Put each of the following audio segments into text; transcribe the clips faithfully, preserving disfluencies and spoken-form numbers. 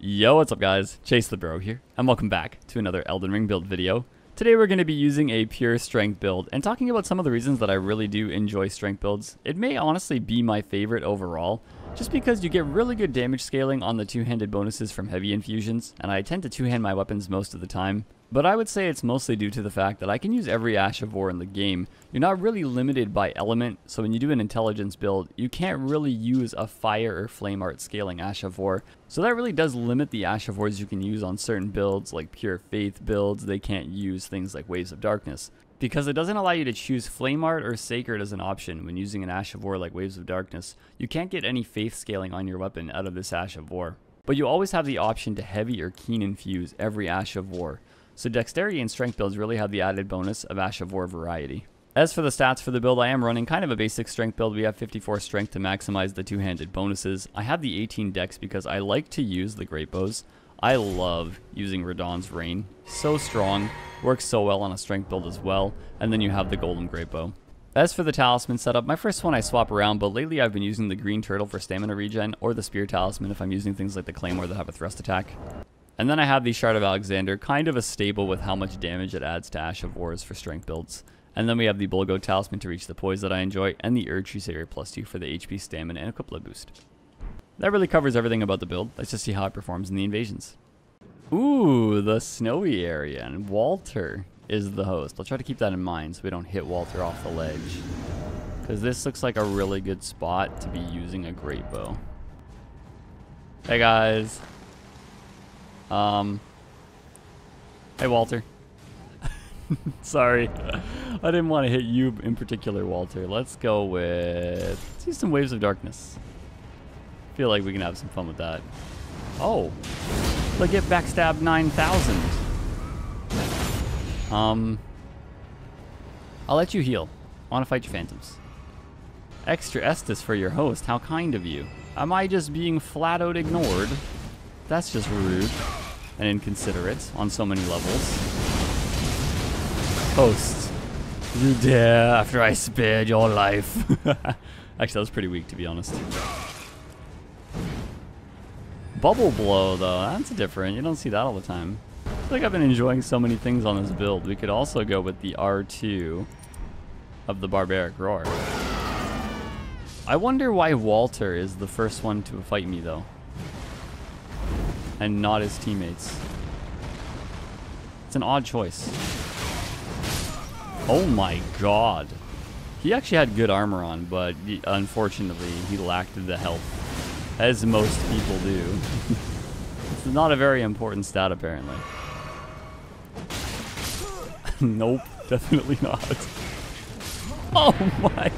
Yo, what's up guys? Chase the Bro here, and welcome back to another Elden Ring build video. Today we're going to be using a pure strength build and talking about some of the reasons that I really do enjoy strength builds. It may honestly be my favorite overall, just because you get really good damage scaling on the two-handed bonuses from heavy infusions, and I tend to two-hand my weapons most of the time. But I would say it's mostly due to the fact that I can use every Ashes of War in the game. You're not really limited by element, so when you do an intelligence build, you can't really use a fire or flame art scaling Ashes of War. So that really does limit the Ashes of Wars you can use on certain builds, like pure faith builds. They can't use things like Waves of Darkness, because it doesn't allow you to choose Flame Art or Sacred as an option when using an Ashes of War like Waves of Darkness. You can't get any faith scaling on your weapon out of this Ashes of War. But you always have the option to heavy or keen infuse every Ashes of War. So dexterity and strength builds really have the added bonus of Ashes of War variety. As for the stats for the build, I am running kind of a basic strength build. We have fifty-four strength to maximize the two-handed bonuses. I have the eighteen dex because I like to use the Greatbows. I love using Radahn's Rain. So strong, works so well on a strength build as well. And then you have the Golem Greatbow. As for the talisman setup, my first one I swap around, but lately I've been using the Green Turtle for stamina regen, or the Spear Talisman if I'm using things like the Claymore that have a thrust attack. And then I have the Shard of Alexander, kind of a staple with how much damage it adds to Ashes of Wars for strength builds. And then we have the Bulgo Talisman to reach the poise that I enjoy, and the Erdtree Seal plus two for the H P, stamina, and equipment boost. That really covers everything about the build. Let's just see how it performs in the invasions. Ooh, the snowy area, and Walter is the host. I'll try to keep that in mind so we don't hit Walter off the ledge, because this looks like a really good spot to be using a great bow. Hey guys. Um, hey Walter. Sorry, I didn't want to hit you in particular, Walter. Let's go with, let's use some Waves of Darkness. Feel like we can have some fun with that. Oh, look at backstab nine thousand. Um, I'll let you heal. I want to fight your phantoms. Extra Estus for your host, how kind of you. Am I just being flat out ignored? That's just rude and inconsiderate on so many levels. Host, you dare after I spared your life. Actually, that was pretty weak, to be honest. Bubble blow, though, that's different. You don't see that all the time. I feel like I've been enjoying so many things on this build. We could also go with the R two of the Barbaric Roar. I wonder why Walter is the first one to fight me, though, and not his teammates. It's an odd choice. Oh my god. He actually had good armor on, but he, unfortunately, he lacked the health, as most people do. It's not a very important stat, apparently. Nope, definitely not. Oh my.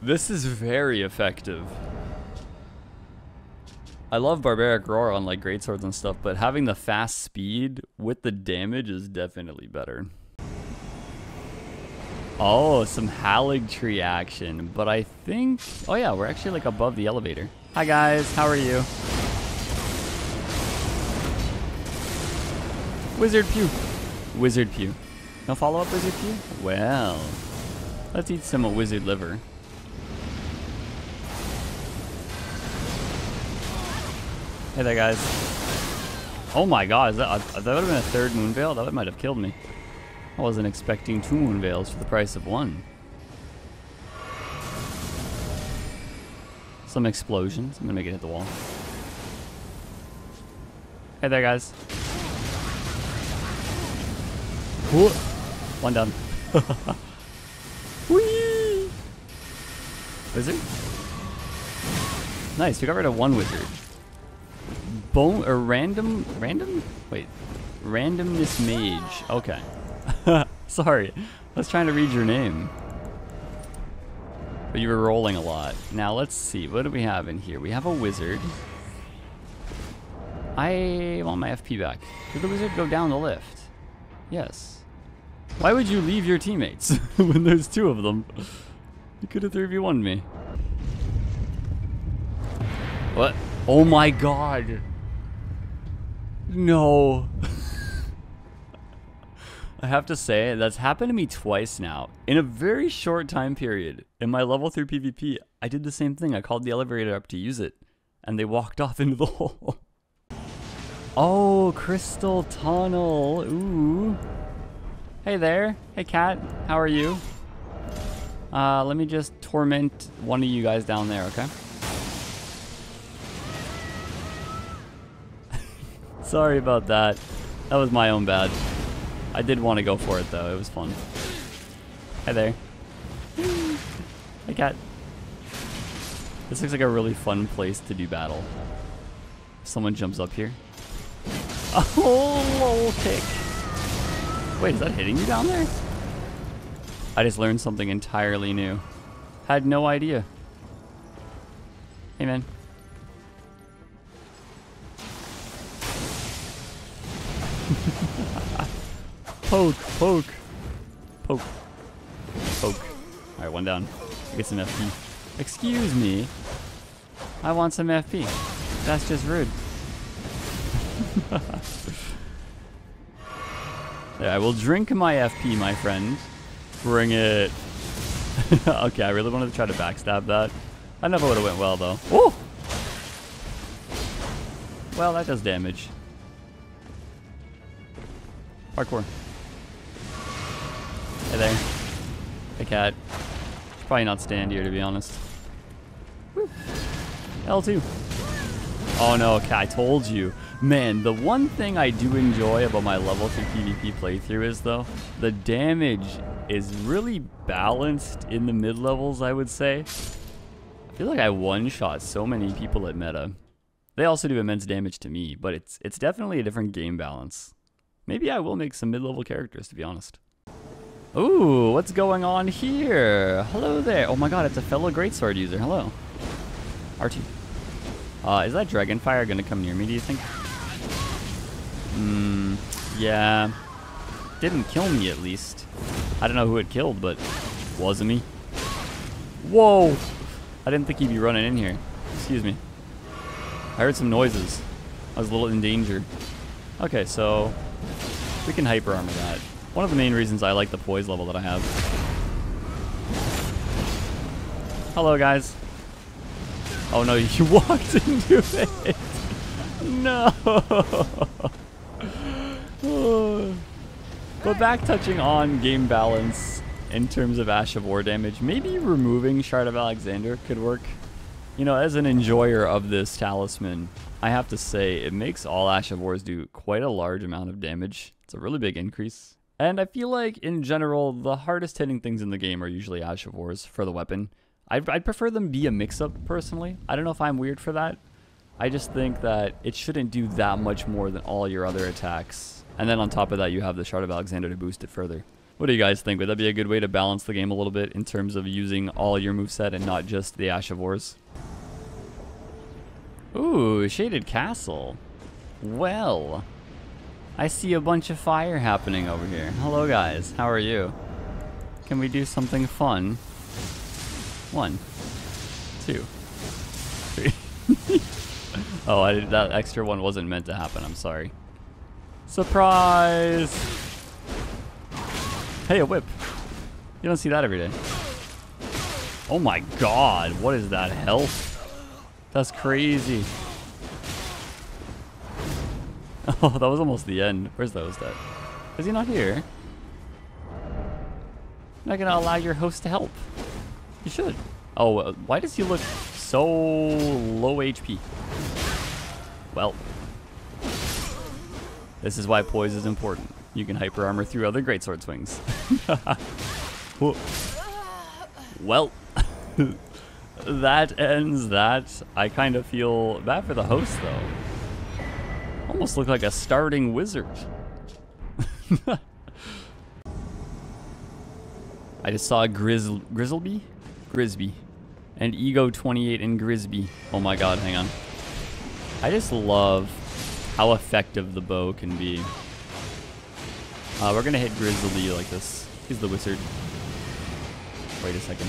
This is very effective. I love Barbaric Roar on like greatswords and stuff, but having the fast speed with the damage is definitely better. Oh, some Halig Tree action, but I think, oh yeah, we're actually like above the elevator. Hi guys, how are you? Wizard Pew. Wizard Pew. No follow-up, Wizard Pew? Well, let's eat some wizard liver. Hey there, guys. Oh my god, is that, that would have been a third Moonveil? That might have killed me. I wasn't expecting two Moonveils for the price of one. Some explosions. I'm gonna make it hit the wall. Hey there, guys. Ooh. One down. Whee! Wizard? Nice, we got rid of one wizard. Bone or random, random? Wait, randomness mage. Okay. Sorry, I was trying to read your name, but you were rolling a lot. Now let's see, what do we have in here? We have a wizard. I want my F P back. Did the wizard go down the lift? Yes. Why would you leave your teammates when there's two of them? You could have three v one me. What? Oh my god. No. I have to say, that's happened to me twice now in a very short time period. In my level three PvP, I did the same thing. I called the elevator up to use it and they walked off into the hole. Oh, Crystal Tunnel. Ooh. Hey there. Hey, cat. How are you? Uh, let me just torment one of you guys down there, okay? Sorry about that. That was my own bad. I did want to go for it, though. It was fun. Hi there. Hey, cat. This looks like a really fun place to do battle. Someone jumps up here. Oh, lol kick. Wait, is that hitting you down there? I just learned something entirely new. Had no idea. Hey, man. Poke, poke, poke, poke. All right, one down. Get some F P. Excuse me. I want some F P. That's just rude. There, I will drink my F P, my friend. Bring it. Okay, I really wanted to try to backstab that. I never would have went well, though. Oh! Well, that does damage. Parkour. Hey there. Hey, cat. Should probably not stand here, to be honest. Woo. L two. Oh no, okay, I told you. Man, the one thing I do enjoy about my level three PvP playthrough is, though, the damage is really balanced in the mid-levels, I would say. I feel like I one-shot so many people at meta. They also do immense damage to me, but it's it's definitely a different game balance. Maybe I will make some mid-level characters, to be honest. Ooh, what's going on here? Hello there. Oh my god, it's a fellow greatsword user. Hello. R two. Uh, is that Dragonfire going to come near me, do you think? Hmm, yeah. Didn't kill me, at least. I don't know who it killed, but wasn't me. Whoa! I didn't think he'd be running in here. Excuse me. I heard some noises. I was a little in danger. Okay, so... we can hyper armor that. One of the main reasons I like the poise level that I have. Hello, guys. Oh no, you walked into it. No. But back touching on game balance in terms of Ashes of War damage, maybe removing Shard of Alexander could work. You know, as an enjoyer of this talisman, I have to say it makes all Ashes of Wars do quite a large amount of damage. It's a really big increase. And I feel like, in general, the hardest hitting things in the game are usually Ashes of Wars for the weapon. I'd, I'd prefer them be a mix-up, personally. I don't know if I'm weird for that. I just think that it shouldn't do that much more than all your other attacks. And then on top of that, you have the Shard of Alexander to boost it further. What do you guys think? Would that be a good way to balance the game a little bit in terms of using all your moveset and not just the Ashes of Wars? Ooh, Shaded Castle. Well, I see a bunch of fire happening over here. Hello guys, how are you? Can we do something fun? One, two, three. Oh, I, that extra one wasn't meant to happen, I'm sorry. Surprise! Hey, a whip. You don't see that every day. Oh my god, what is that health? That's crazy. Oh, that was almost the end. Where's those at? Is he not here? You're not gonna allow your host to help. You should. Oh, uh, why does he look so low H P? Well, this is why poise is important. You can hyper armor through other greatsword swings. Well. That ends that. I kind of feel bad for the host, though. Almost look like a starting wizard. I just saw Grizzl Grizzleby? Grisby. And Ego twenty-eight and Grisby. Oh my god, hang on. I just love how effective the bow can be. Uh, we're gonna hit Grizzleby like this. He's the wizard. Wait a second.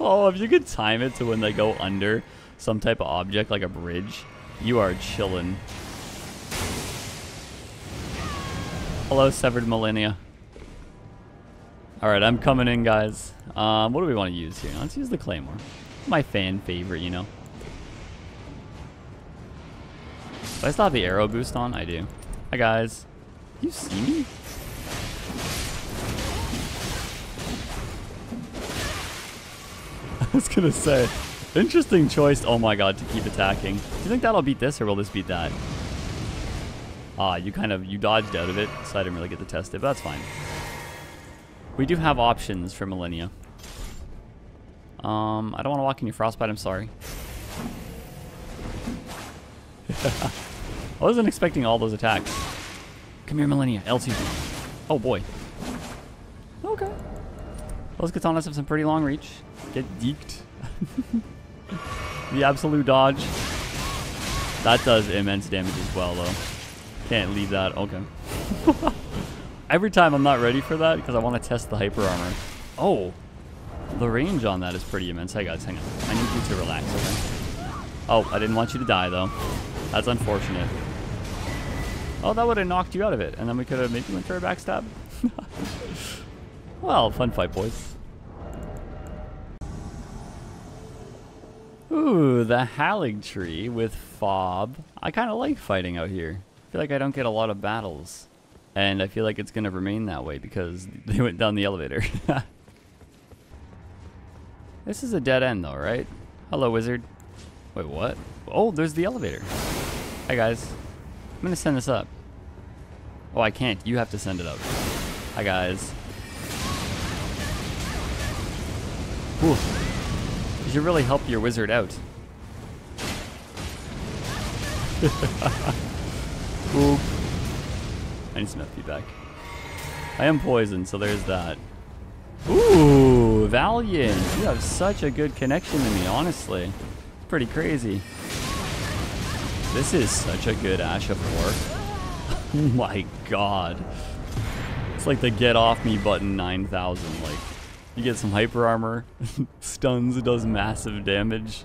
Oh, if you could time it to when they go under some type of object like a bridge, you are chillin'. Hello, Severed Millennia. All right, I'm coming in, guys. Um, what do we want to use here? Let's use the Claymore. My fan favorite, you know. Do I still have the arrow boost on? I do. Hi, guys. You see me? I was gonna say, interesting choice. Oh my god, to keep attacking. Do you think that'll beat this, or will this beat that? Ah, you kind of, you dodged out of it, so I didn't really get to test it, but that's fine. We do have options for Millennia. Um, I don't want to walk in your Frostbite, I'm sorry. I wasn't expecting all those attacks. Come here, Millennia, L two. Oh boy. Okay. Those katanas have some pretty long reach. Get deked. The absolute dodge. That does immense damage as well, though. Can't leave that, okay. Every time I'm not ready for that because I want to test the hyper armor. Oh, the range on that is pretty immense. Hey guys, hang on. I need you to relax, okay? Oh, I didn't want you to die though. That's unfortunate. Oh, that would have knocked you out of it. And then we could have maybe went for a backstab. Well, fun fight, boys. Ooh, the Halig Tree with Fob. I kind of like fighting out here. I feel like I don't get a lot of battles. And I feel like it's going to remain that way because they went down the elevator. This is a dead end though, right? Hello, wizard. Wait, what? Oh, there's the elevator. Hi, guys. I'm going to send this up. Oh, I can't. You have to send it up. Hi, guys. Whew. You should really help your wizard out. Ooh. I need some F P back. I am poisoned, so there's that. Ooh, Valiant! You have such a good connection to me, honestly. It's pretty crazy. This is such a good Ashes of War. Oh my god. It's like the get off me button nine thousand. Like, you get some hyper armor, stuns, does massive damage.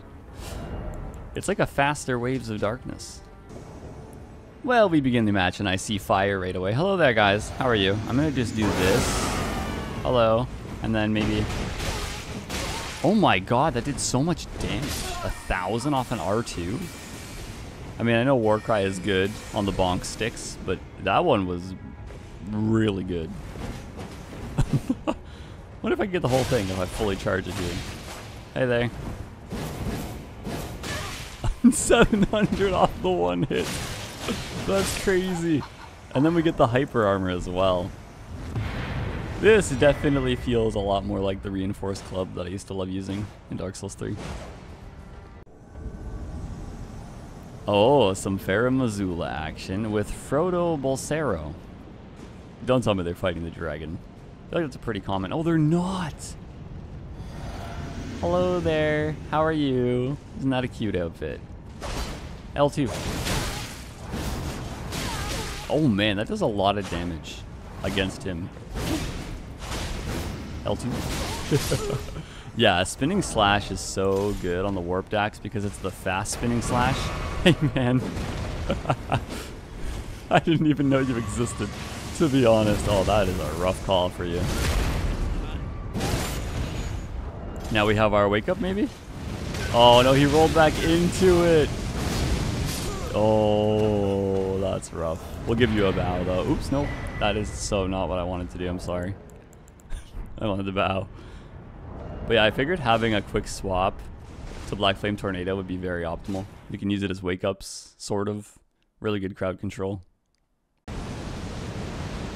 It's like a faster Waves of Darkness. Well, we begin the match and I see fire right away. Hello there, guys. How are you? I'm gonna just do this. Hello. And then maybe... Oh my god, that did so much damage. A thousand off an R two? I mean, I know Warcry is good on the bonk sticks, but that one was really good. What if I get the whole thing if I fully charge it here? Hey there. seven hundred off the one hit. That's crazy. And then we get the hyper armor as well. This definitely feels a lot more like the reinforced club that I used to love using in Dark Souls three. Oh, some Farah Missoula action with Frodo Bolsero. Don't tell me they're fighting the dragon. I feel like that's a pretty common. Oh, they're not! Hello there. How are you? Isn't that a cute outfit? L two. Oh man, that does a lot of damage against him. L two. Yeah, spinning slash is so good on the Warped Axe because it's the fast spinning slash. Hey man. I didn't even know you existed, to be honest. Oh, that is a rough call for you. Now we have our wake up maybe? Oh no, he rolled back into it. Oh, that's rough. We'll give you a bow though. Oops, nope. That is so not what I wanted to do. I'm sorry. I wanted to bow. But yeah, I figured having a quick swap to Black Flame Tornado would be very optimal. We can use it as wake-ups, sort of. Really good crowd control.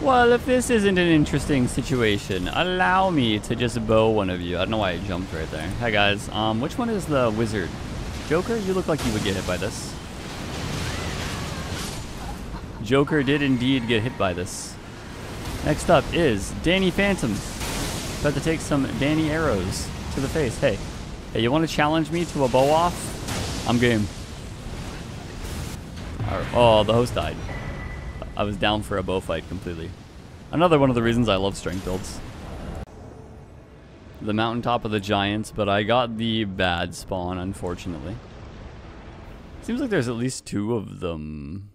Well, if this isn't an interesting situation, allow me to just bow one of you. I don't know why I jumped right there. Hi, guys. Um, which one is the wizard? Joker, you look like you would get hit by this. Joker did indeed get hit by this. Next up is Danny Phantom. About to take some Danny arrows to the face. Hey, hey, you want to challenge me to a bow off? I'm game. Right. Oh, the host died. I was down for a bow fight completely. Another one of the reasons I love strength builds. The Mountaintop of the Giants, but I got the bad spawn, unfortunately. Seems like there's at least two of them.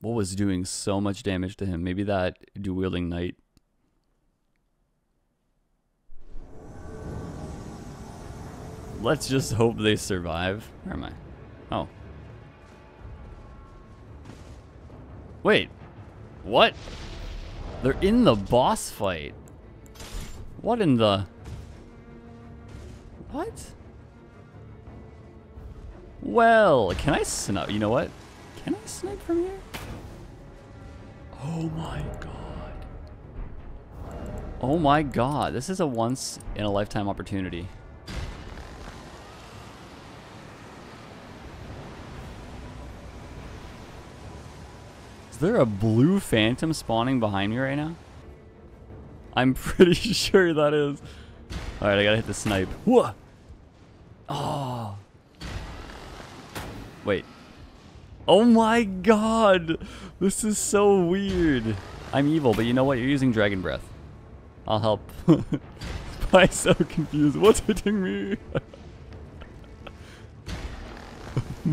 What was doing so much damage to him? Maybe that dual wielding knight. Let's just hope they survive. Where am I? Oh. Wait. What? They're in the boss fight. What in the... What? Well, can I snipe? You know what? Can I snipe from here? Oh my god. Oh my god. This is a once in a lifetime opportunity. Is there a blue phantom spawning behind me right now? I'm pretty sure that is. Alright, I gotta hit the snipe. Whoa! Oh. Wait. Oh my god! This is so weird. I'm evil, but you know what? You're using dragon breath. I'll help. I'm so confused. What's hitting me?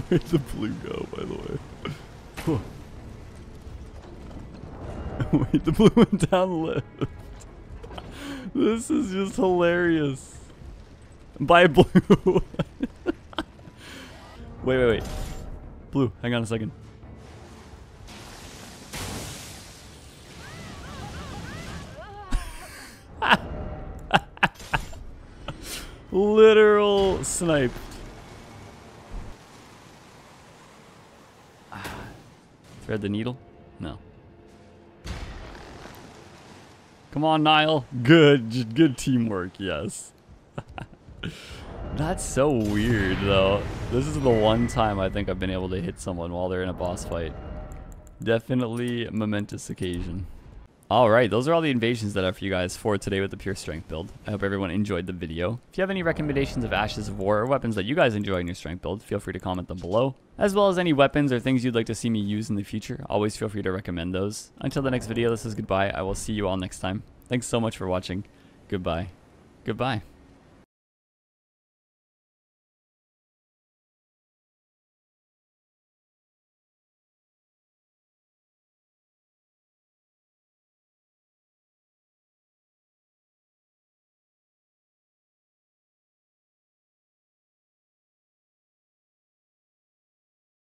Where'd the blue go, by the way? Whoa. Wait, the blue one down left. This is just hilarious. Bye, blue. Wait, wait, wait. Blue, hang on a second. Literal snipe. Thread the needle? No. Come on, Niall. Good, good teamwork, yes. That's so weird, though. This is the one time I think I've been able to hit someone while they're in a boss fight. Definitely a momentous occasion. Alright, those are all the invasions that I have for you guys for today with the Pure Strength build. I hope everyone enjoyed the video. If you have any recommendations of Ashes of War or weapons that you guys enjoy in your Strength build, feel free to comment them below. As well as any weapons or things you'd like to see me use in the future, always feel free to recommend those. Until the next video, this is goodbye. I will see you all next time. Thanks so much for watching. Goodbye. Goodbye.